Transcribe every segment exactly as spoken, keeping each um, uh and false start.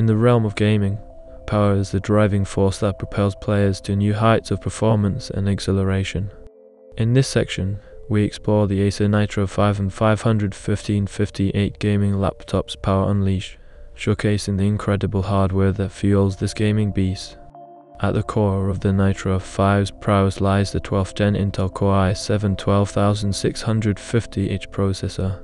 In the realm of gaming, power is the driving force that propels players to new heights of performance and exhilaration. In this section, we explore the Acer Nitro five and five hundred fifteen fifty-eight gaming laptop's power unleash, showcasing the incredible hardware that fuels this gaming beast. At the core of the Nitro five's prowess lies the twelfth gen Intel Core i seven twelve thousand six hundred fifty H processor.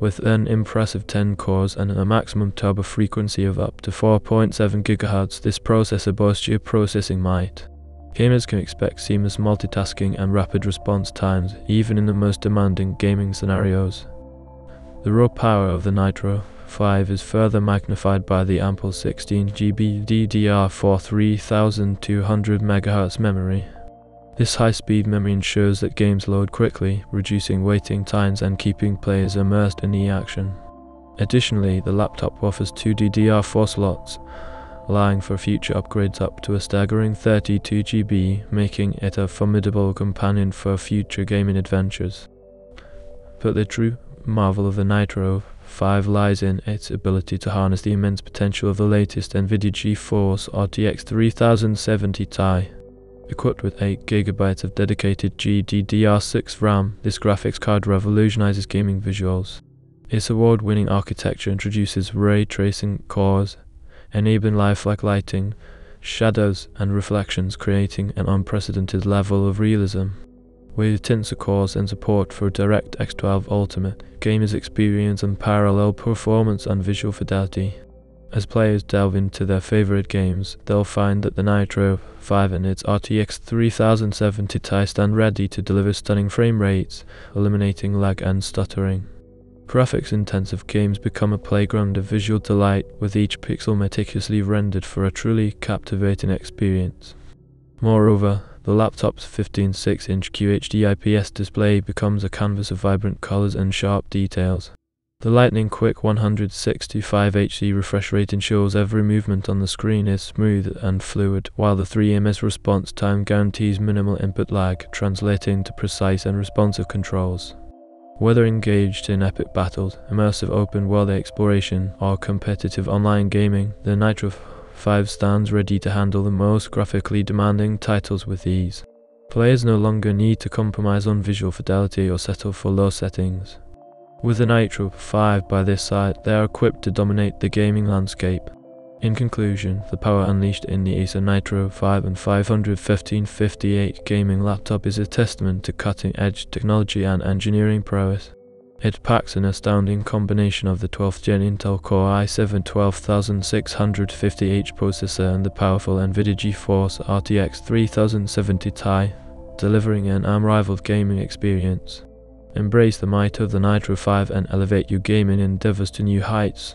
With an impressive ten cores and a maximum turbo frequency of up to four point seven gigahertz, this processor boasts your processing might. Gamers can expect seamless multitasking and rapid response times, even in the most demanding gaming scenarios. The raw power of the Nitro five is further magnified by the ample sixteen gigabyte D D R four thirty-two hundred megahertz memory. This high-speed memory ensures that games load quickly, reducing waiting times and keeping players immersed in the action. Additionally, the laptop offers two D D R four slots, allowing for future upgrades up to a staggering thirty-two gigabytes, making it a formidable companion for future gaming adventures. But the true marvel of the Nitro five lies in its ability to harness the immense potential of the latest NVIDIA GeForce R T X thirty seventy Ti. Equipped with eight gigabytes of dedicated G D D R six RAM, this graphics card revolutionizes gaming visuals. Its award-winning architecture introduces ray tracing cores, enabling lifelike lighting, shadows, and reflections, creating an unprecedented level of realism. With tensor cores and support for DirectX twelve Ultimate, gamers experience unparalleled performance and visual fidelity. As players delve into their favorite games, they'll find that the Nitro five and its R T X thirty seventy Ti stand ready to deliver stunning frame rates, eliminating lag and stuttering. Graphics-intensive games become a playground of visual delight, with each pixel meticulously rendered for a truly captivating experience. Moreover, the laptop's fifteen point six inch Q H D I P S display becomes a canvas of vibrant colors and sharp details. The lightning-quick one hundred sixty-five hertz refresh rate ensures every movement on the screen is smooth and fluid, while the three milliseconds response time guarantees minimal input lag, translating to precise and responsive controls. Whether engaged in epic battles, immersive open-world exploration, or competitive online gaming, the Nitro five stands ready to handle the most graphically demanding titles with ease. Players no longer need to compromise on visual fidelity or settle for low settings. With the Nitro five by this side, they are equipped to dominate the gaming landscape. In conclusion, the power unleashed in the Acer Nitro five and five hundred fifteen fifty-eight gaming laptop is a testament to cutting-edge technology and engineering prowess. It packs an astounding combination of the twelfth gen Intel Core i seven twelve thousand six hundred fifty H processor and the powerful NVIDIA GeForce R T X thirty seventy Ti, delivering an unrivaled gaming experience. Embrace the might of the Nitro five and elevate your gaming endeavors to new heights.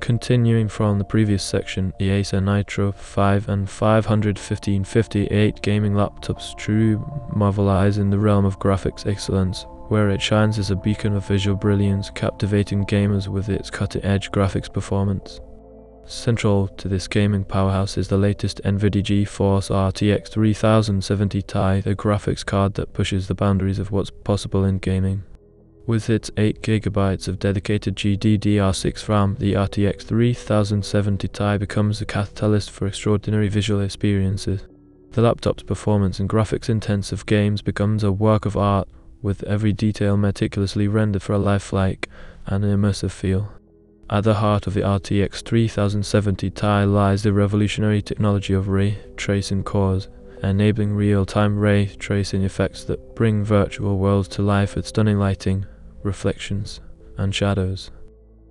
Continuing from the previous section, the Acer Nitro five and five hundred fifteen fifty-eight gaming laptop's true marvel lies in the realm of graphics excellence, where it shines as a beacon of visual brilliance, captivating gamers with its cutting-edge graphics performance. Central to this gaming powerhouse is the latest NVIDIA GeForce R T X thirty seventy Ti, the graphics card that pushes the boundaries of what's possible in gaming. With its eight gigabytes of dedicated G D D R six RAM, the R T X thirty seventy Ti becomes the catalyst for extraordinary visual experiences. The laptop's performance in graphics-intensive games becomes a work of art, with every detail meticulously rendered for a lifelike and immersive feel. At the heart of the R T X thirty seventy Ti lies the revolutionary technology of ray tracing cores, enabling real-time ray tracing effects that bring virtual worlds to life with stunning lighting, reflections, and shadows.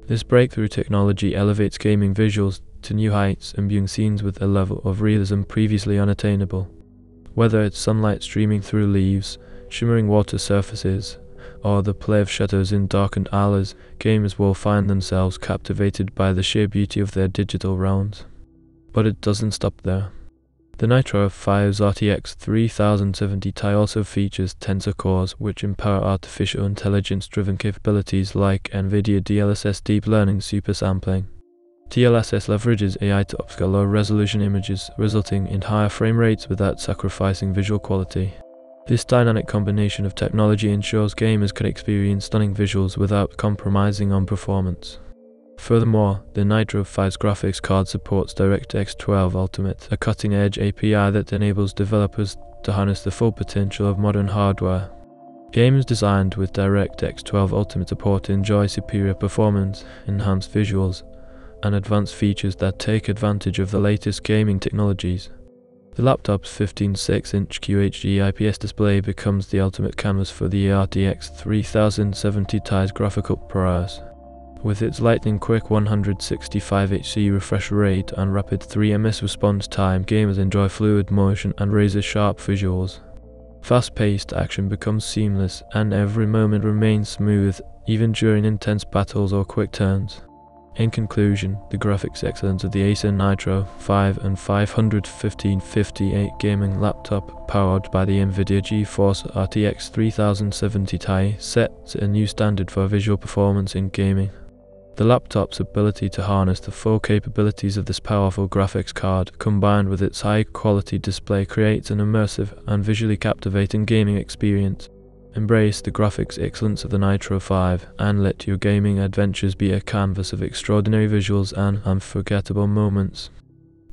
This breakthrough technology elevates gaming visuals to new heights, imbuing scenes with a level of realism previously unattainable. Whether it's sunlight streaming through leaves, shimmering water surfaces, or the play of shadows in darkened alleys, gamers will find themselves captivated by the sheer beauty of their digital realms. But it doesn't stop there. The Nitro five's R T X thirty seventy Ti also features tensor cores, which empower artificial intelligence-driven capabilities like NVIDIA D L S S deep learning supersampling. D L S S leverages A I to upscale low-resolution images, resulting in higher frame rates without sacrificing visual quality. This dynamic combination of technology ensures gamers can experience stunning visuals without compromising on performance. Furthermore, the Nitro five's graphics card supports DirectX twelve Ultimate, a cutting-edge A P I that enables developers to harness the full potential of modern hardware. Games designed with DirectX twelve Ultimate support enjoy superior performance, enhanced visuals, and advanced features that take advantage of the latest gaming technologies. The laptop's fifteen point six inch Q H D I P S display becomes the ultimate canvas for the R T X thirty seventy Ti's graphical prowess. With its lightning-quick one hundred sixty-five hertz refresh rate and rapid three milliseconds response time, gamers enjoy fluid motion and razor-sharp visuals. Fast-paced action becomes seamless, and every moment remains smooth, even during intense battles or quick turns. In conclusion, the graphics excellence of the Acer Nitro five and five fifteen fifty-eight gaming laptop, powered by the NVIDIA GeForce R T X thirty seventy Ti, sets a new standard for visual performance in gaming. The laptop's ability to harness the full capabilities of this powerful graphics card, combined with its high-quality display, creates an immersive and visually captivating gaming experience. Embrace the graphics excellence of the Nitro five and let your gaming adventures be a canvas of extraordinary visuals and unforgettable moments.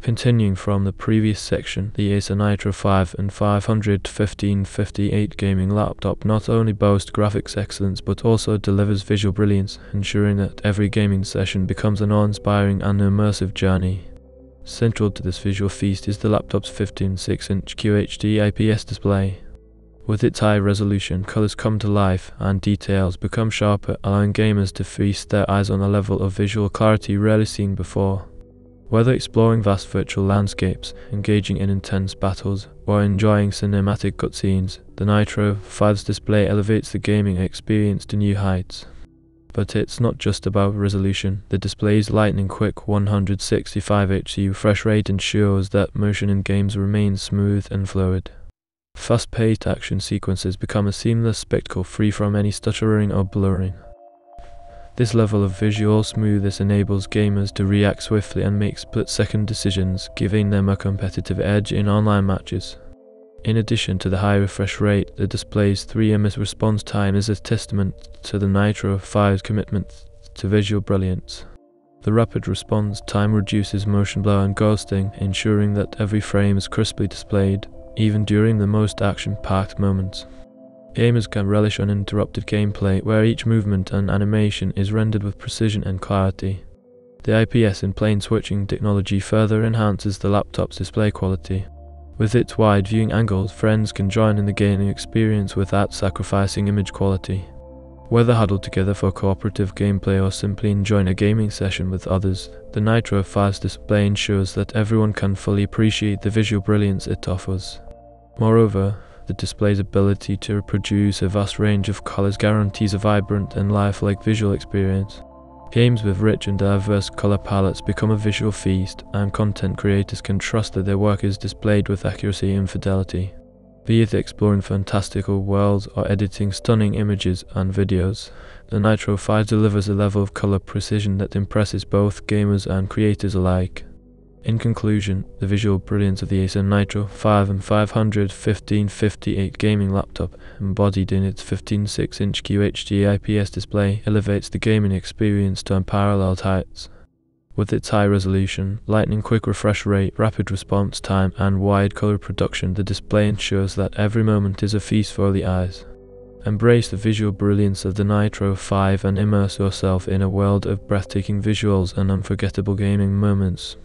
Continuing from the previous section, the Acer Nitro five and five fifteen fifty-eight gaming laptop not only boast graphics excellence but also delivers visual brilliance, ensuring that every gaming session becomes an awe-inspiring and immersive journey. Central to this visual feast is the laptop's fifteen point six inch Q H D I P S display. With its high resolution, colors come to life and details become sharper, allowing gamers to feast their eyes on a level of visual clarity rarely seen before. Whether exploring vast virtual landscapes, engaging in intense battles, or enjoying cinematic cutscenes, the Nitro five's display elevates the gaming experience to new heights. But it's not just about resolution. The display's lightning-quick one hundred sixty-five hertz refresh rate ensures that motion in games remains smooth and fluid. Fast-paced action sequences become a seamless spectacle, free from any stuttering or blurring. This level of visual smoothness enables gamers to react swiftly and make split-second decisions, giving them a competitive edge in online matches. In addition to the high refresh rate, the display's three milliseconds response time is a testament to the Nitro five's commitment to visual brilliance. The rapid response time reduces motion blur and ghosting, ensuring that every frame is crisply displayed, even during the most action-packed moments. Gamers can relish uninterrupted gameplay, where each movement and animation is rendered with precision and clarity. The I P S and plane switching technology further enhances the laptop's display quality. With its wide viewing angles, friends can join in the gaming experience without sacrificing image quality. Whether huddled together for cooperative gameplay or simply enjoying a gaming session with others, the Nitro five's display ensures that everyone can fully appreciate the visual brilliance it offers. Moreover, the display's ability to produce a vast range of colors guarantees a vibrant and lifelike visual experience. Games with rich and diverse color palettes become a visual feast, and content creators can trust that their work is displayed with accuracy and fidelity. Be it exploring fantastical worlds or editing stunning images and videos, the Nitro five delivers a level of color precision that impresses both gamers and creators alike. In conclusion, the visual brilliance of the Acer Nitro five and five fifteen fifty-eight gaming laptop, embodied in its fifteen point six inch Q H D I P S display, elevates the gaming experience to unparalleled heights. With its high resolution, lightning-quick refresh rate, rapid response time, and wide color production, the display ensures that every moment is a feast for the eyes. Embrace the visual brilliance of the Nitro five and immerse yourself in a world of breathtaking visuals and unforgettable gaming moments.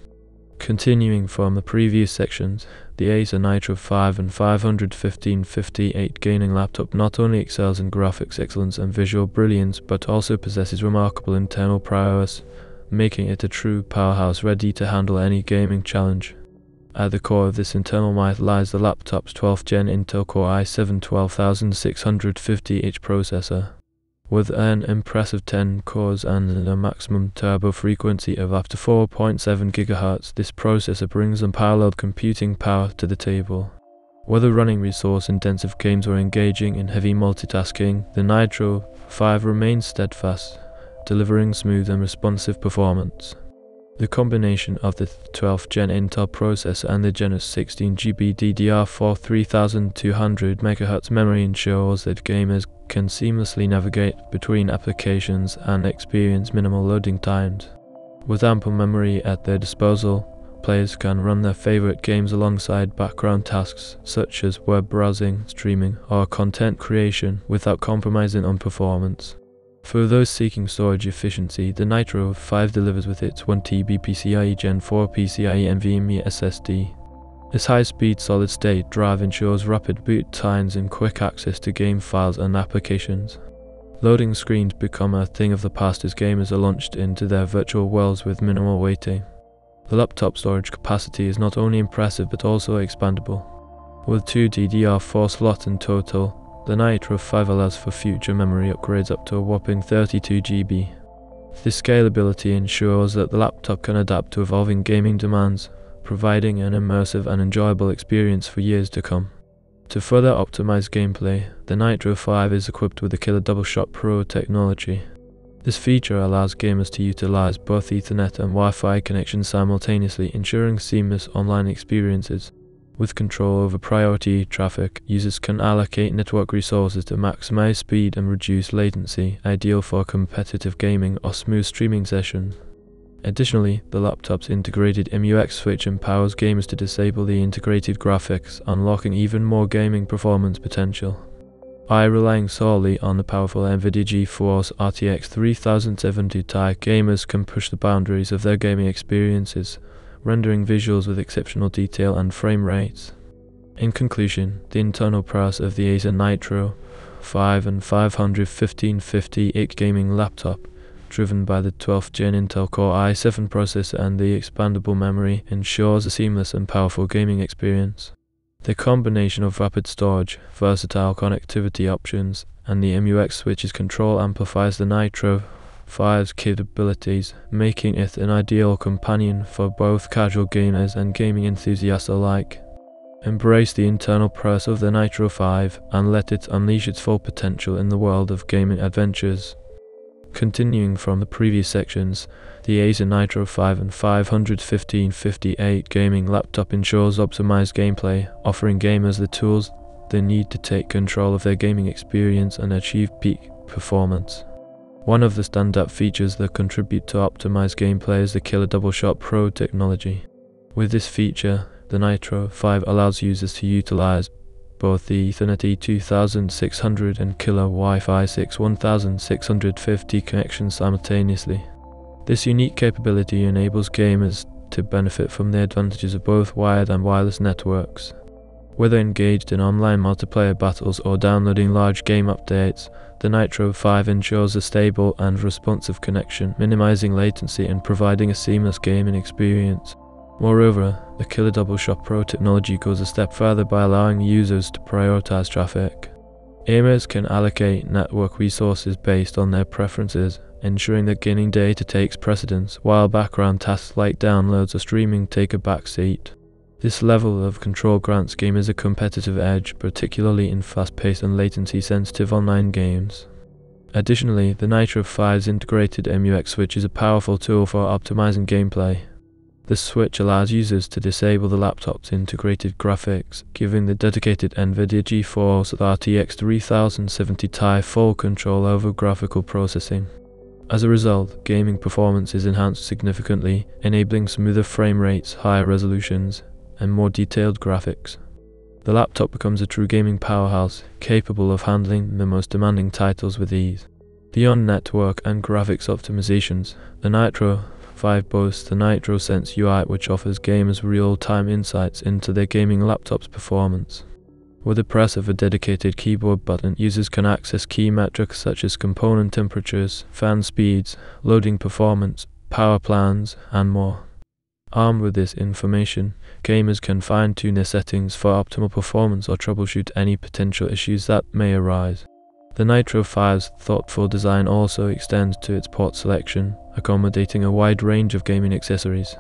Continuing from the previous sections, the Acer Nitro five and five fifteen fifty-eight gaming laptop not only excels in graphics excellence and visual brilliance but also possesses remarkable internal prowess, making it a true powerhouse ready to handle any gaming challenge. At the core of this internal might lies the laptop's twelfth gen Intel Core i seven twelve thousand six hundred fifty H processor. With an impressive ten cores and a maximum turbo frequency of up to four point seven gigahertz, this processor brings unparalleled computing power to the table. Whether running resource-intensive games or engaging in heavy multitasking, the Nitro five remains steadfast, delivering smooth and responsive performance. The combination of the twelfth gen Intel processor and the generous sixteen gigabyte D D R four thirty-two hundred megahertz memory ensures that gamers can seamlessly navigate between applications and experience minimal loading times. With ample memory at their disposal, players can run their favorite games alongside background tasks such as web browsing, streaming, or content creation without compromising on performance. For those seeking storage efficiency, the Nitro five delivers with its one terabyte PCIe Gen four PCIe NVMe S S D. Its high-speed solid-state drive ensures rapid boot times and quick access to game files and applications. Loading screens become a thing of the past as gamers are launched into their virtual worlds with minimal waiting. The laptop storage capacity is not only impressive but also expandable. With two D D R four slots in total, the Nitro five allows for future memory upgrades up to a whopping thirty-two gigabytes. This scalability ensures that the laptop can adapt to evolving gaming demands, providing an immersive and enjoyable experience for years to come. To further optimize gameplay, the Nitro five is equipped with the Killer DoubleShot Pro technology. This feature allows gamers to utilize both Ethernet and Wi-Fi connections simultaneously, ensuring seamless online experiences. With control over priority traffic, users can allocate network resources to maximize speed and reduce latency, ideal for competitive gaming or smooth streaming sessions. Additionally, the laptop's integrated MUX switch empowers gamers to disable the integrated graphics, unlocking even more gaming performance potential. By relying solely on the powerful NVIDIA GeForce R T X thirty seventy Ti, gamers can push the boundaries of their gaming experiences, rendering visuals with exceptional detail and frame rates. In conclusion, the internal prowess of the Acer Nitro five and five fifteen fifty-eight gaming laptop, driven by the twelfth gen Intel Core i seven processor and the expandable memory, ensures a seamless and powerful gaming experience. The combination of rapid storage, versatile connectivity options, and the MUX switch's control amplifies the Nitro five's capabilities, making it an ideal companion for both casual gamers and gaming enthusiasts alike. Embrace the internal prowess of the Nitro five and let it unleash its full potential in the world of gaming adventures. Continuing from the previous sections, the Acer Nitro five and five fifteen fifty-eight gaming laptop ensures optimized gameplay, offering gamers the tools they need to take control of their gaming experience and achieve peak performance. One of the standout features that contribute to optimized gameplay is the Killer DoubleShot Pro technology. With this feature, the Nitro five allows users to utilize both the Ethernet E twenty-six hundred and Killer Wi-Fi six sixteen fifty connections simultaneously. This unique capability enables gamers to benefit from the advantages of both wired and wireless networks. Whether engaged in online multiplayer battles or downloading large game updates, the Nitro five ensures a stable and responsive connection, minimizing latency and providing a seamless gaming experience. Moreover, the Killer DoubleShot Pro technology goes a step further by allowing users to prioritize traffic. Gamers can allocate network resources based on their preferences, ensuring that gaming data takes precedence while background tasks like downloads or streaming take a backseat. This level of control grants gamers a competitive edge, particularly in fast-paced and latency-sensitive online games. Additionally, the Nitro five's integrated MUX switch is a powerful tool for optimizing gameplay. This switch allows users to disable the laptop's integrated graphics, giving the dedicated NVIDIA GeForce R T X thirty seventy Ti full control over graphical processing. As a result, gaming performance is enhanced significantly, enabling smoother frame rates, higher resolutions, and more detailed graphics. The laptop becomes a true gaming powerhouse, capable of handling the most demanding titles with ease. Beyond network and graphics optimizations, the Nitro five boasts the NitroSense U I, which offers gamers real-time insights into their gaming laptop's performance. With the press of a dedicated keyboard button, users can access key metrics such as component temperatures, fan speeds, loading performance, power plans, and more. Armed with this information, gamers can fine-tune their settings for optimal performance or troubleshoot any potential issues that may arise. The Nitro five's thoughtful design also extends to its port selection, accommodating a wide range of gaming accessories.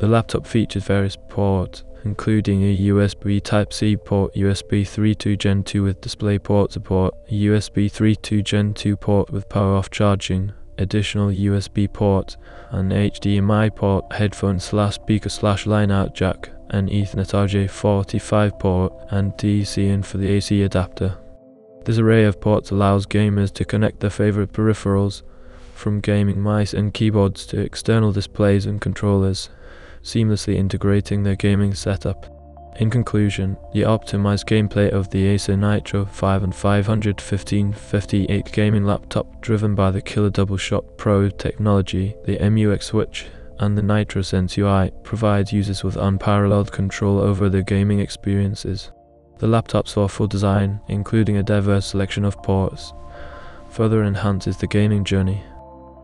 The laptop features various ports, including a U S B Type-C port, U S B three point two Gen two with DisplayPort support, a U S B three point two Gen two port with power-off charging, additional U S B port, an H D M I port, headphone-slash-speaker-slash-line-out jack, an Ethernet R J forty-five port, and D C in for the A C adapter. This array of ports allows gamers to connect their favorite peripherals, from gaming mice and keyboards to external displays and controllers, seamlessly integrating their gaming setup. In conclusion, the optimized gameplay of the Acer Nitro five and five fifteen fifty-eight gaming laptop, driven by the Killer DoubleShot Pro technology, the M U X switch, and the NitroSense U I, provides users with unparalleled control over their gaming experiences. The laptop thoughtful design, including a diverse selection of ports, further enhances the gaming journey.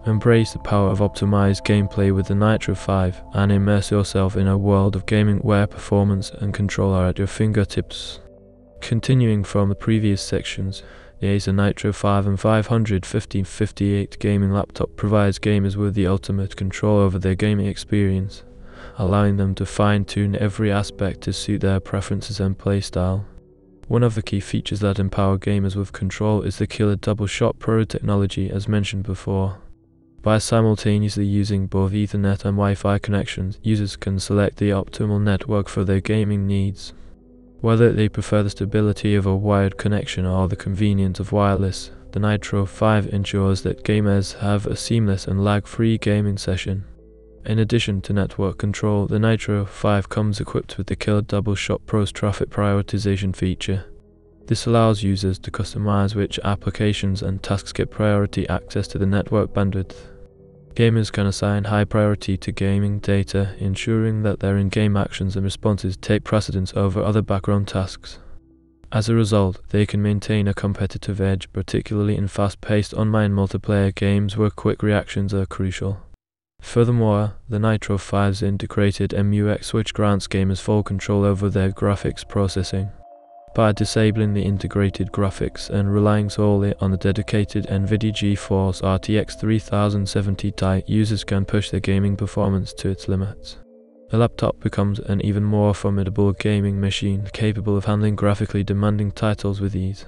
Embrace the power of optimized gameplay with the Nitro five and immerse yourself in a world of gaming where performance and control are at your fingertips. Continuing from the previous sections, the Acer Nitro five and five fifteen fifty-eight gaming laptop provides gamers with the ultimate control over their gaming experience, allowing them to fine-tune every aspect to suit their preferences and playstyle. One of the key features that empower gamers with control is the Killer DoubleShot Pro technology, as mentioned before. By simultaneously using both Ethernet and Wi-Fi connections, users can select the optimal network for their gaming needs. Whether they prefer the stability of a wired connection or the convenience of wireless, the Nitro five ensures that gamers have a seamless and lag-free gaming session. In addition to network control, the Nitro five comes equipped with the Killer DoubleShot Pro's traffic prioritization feature. This allows users to customize which applications and tasks get priority access to the network bandwidth. Gamers can assign high priority to gaming data, ensuring that their in-game actions and responses take precedence over other background tasks. As a result, they can maintain a competitive edge, particularly in fast-paced online multiplayer games where quick reactions are crucial. Furthermore, the Nitro five's integrated M U X switch grants gamers full control over their graphics processing. By disabling the integrated graphics and relying solely on the dedicated NVIDIA GeForce R T X thirty seventy Ti, users can push their gaming performance to its limits. The laptop becomes an even more formidable gaming machine, capable of handling graphically demanding titles with ease.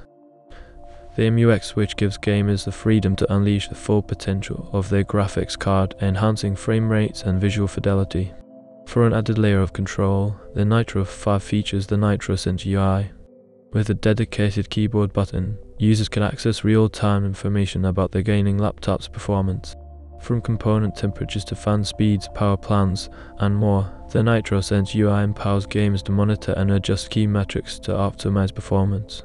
The M U X switch gives gamers the freedom to unleash the full potential of their graphics card, enhancing frame rates and visual fidelity. For an added layer of control, the Nitro five features the NitroSense U I. With a dedicated keyboard button, users can access real-time information about their gaming laptop's performance. From component temperatures to fan speeds, power plans, and more, the NitroSense U I empowers gamers to monitor and adjust key metrics to optimize performance.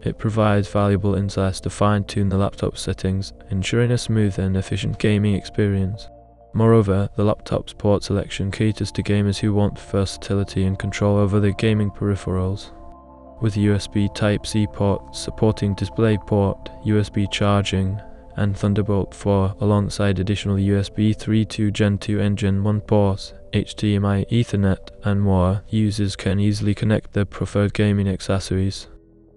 It provides valuable insights to fine-tune the laptop settings, ensuring a smooth and efficient gaming experience. Moreover, the laptop's port selection caters to gamers who want versatility and control over their gaming peripherals. With U S B Type-C ports supporting DisplayPort, U S B charging, and Thunderbolt four, alongside additional U S B three point two Gen two and Gen one ports, H D M I, Ethernet, and more, users can easily connect their preferred gaming accessories.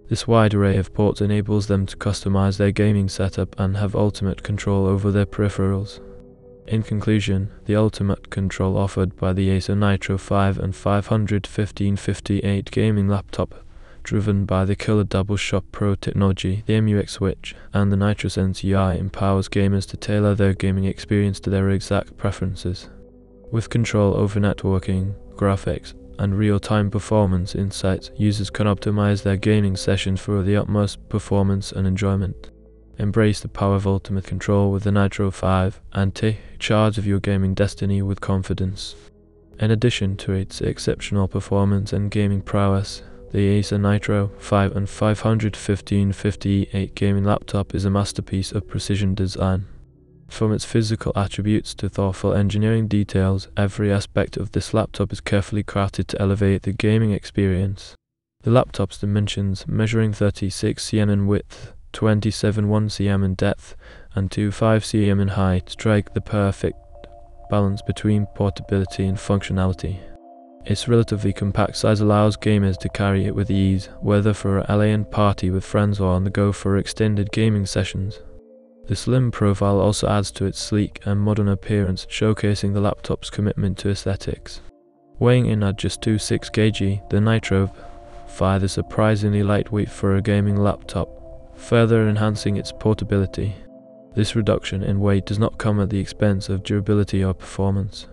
This wide array of ports enables them to customize their gaming setup and have ultimate control over their peripherals. In conclusion, the ultimate control offered by the Acer Nitro five and five fifteen fifty-eight gaming laptop, driven by the Killer DoubleShot Pro technology, the M U X switch, and the NitroSense U I, empowers gamers to tailor their gaming experience to their exact preferences. With control over networking, graphics, and real-time performance insights, users can optimize their gaming sessions for the utmost performance and enjoyment. Embrace the power of ultimate control with the Nitro five and take charge of your gaming destiny with confidence. In addition to its exceptional performance and gaming prowess, the Acer Nitro five and five fifteen fifty-eight gaming laptop is a masterpiece of precision design. From its physical attributes to thoughtful engineering details, every aspect of this laptop is carefully crafted to elevate the gaming experience. The laptop's dimensions, measuring thirty-six centimeters in width, twenty-seven point one centimeters in depth, and twenty-five centimeters in height, strike the perfect balance between portability and functionality. Its relatively compact size allows gamers to carry it with ease, whether for a LAN party with friends or on the go for extended gaming sessions. The slim profile also adds to its sleek and modern appearance, showcasing the laptop's commitment to aesthetics. Weighing in at just twenty-six kilograms, the Nitro five is surprisingly lightweight for a gaming laptop, further enhancing its portability. This reduction in weight does not come at the expense of durability or performance.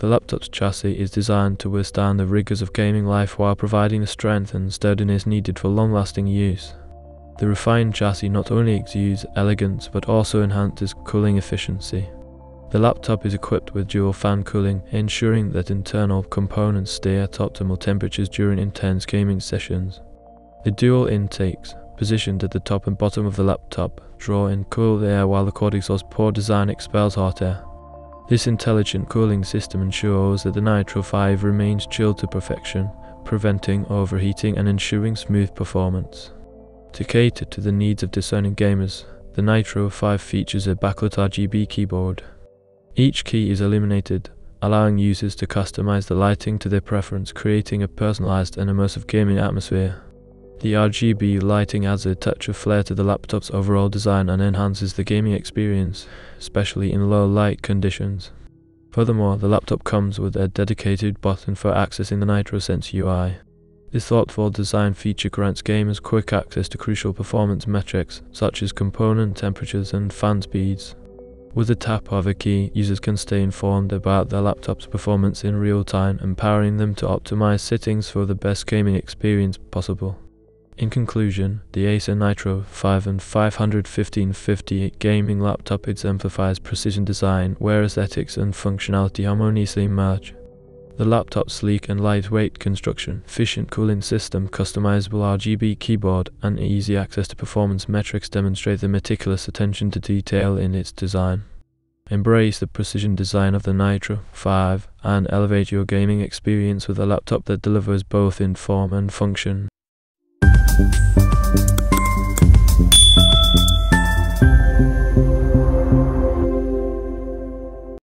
The laptop's chassis is designed to withstand the rigors of gaming life while providing the strength and sturdiness needed for long-lasting use. The refined chassis not only exudes elegance but also enhances cooling efficiency. The laptop is equipped with dual fan cooling, ensuring that internal components stay at optimal temperatures during intense gaming sessions. The dual intakes, positioned at the top and bottom of the laptop, draw in cool air while the Cortex-A's poor design expels hot air. This intelligent cooling system ensures that the Nitro five remains chilled to perfection, preventing overheating and ensuring smooth performance. To cater to the needs of discerning gamers, the Nitro five features a backlit R G B keyboard. Each key is illuminated, allowing users to customize the lighting to their preference, creating a personalized and immersive gaming atmosphere. The R G B lighting adds a touch of flair to the laptop's overall design and enhances the gaming experience, especially in low light conditions. Furthermore, the laptop comes with a dedicated button for accessing the NitroSense U I. This thoughtful design feature grants gamers quick access to crucial performance metrics such as component temperatures and fan speeds. With the tap of a key, users can stay informed about their laptop's performance in real time, empowering them to optimize settings for the best gaming experience possible. In conclusion, the Acer Nitro five and five fifteen fifty-eight gaming laptop exemplifies precision design where aesthetics and functionality harmoniously merge. The laptop's sleek and lightweight construction, efficient cooling system, customizable R G B keyboard, and easy access to performance metrics demonstrate the meticulous attention to detail in its design. Embrace the precision design of the Nitro five and elevate your gaming experience with a laptop that delivers both in form and function. Thank you.